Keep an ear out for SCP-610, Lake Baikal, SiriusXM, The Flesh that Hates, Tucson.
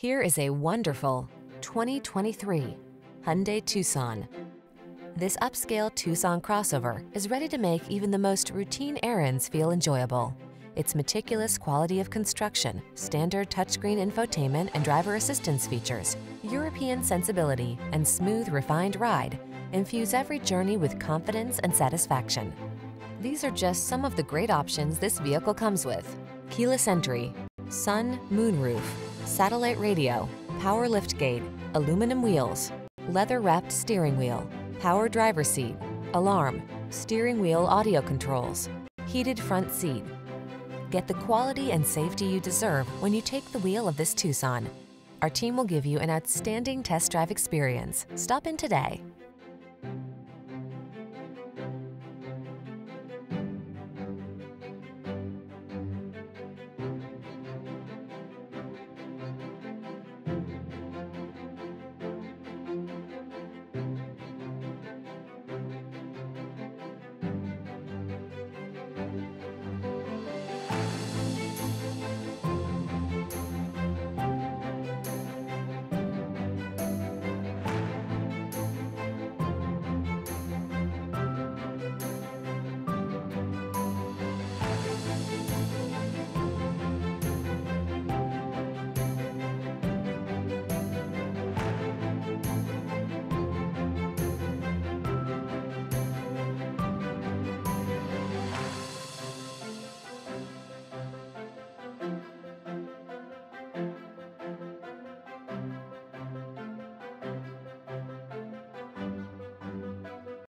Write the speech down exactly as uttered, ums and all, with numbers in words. Here is a wonderful twenty twenty-three Hyundai Tucson. This upscale Tucson crossover is ready to make even the most routine errands feel enjoyable. Its meticulous quality of construction, standard touchscreen infotainment and driver assistance features, European sensibility, and smooth, refined ride infuse every journey with confidence and satisfaction. These are just some of the great options this vehicle comes with: keyless entry, sun, moonroof, satellite radio, power liftgate, aluminum wheels, leather-wrapped steering wheel, power driver seat, alarm, steering wheel audio controls, heated front seat. Get the quality and safety you deserve when you take the wheel of this Tucson. Our team will give you an outstanding test drive experience. Stop in today.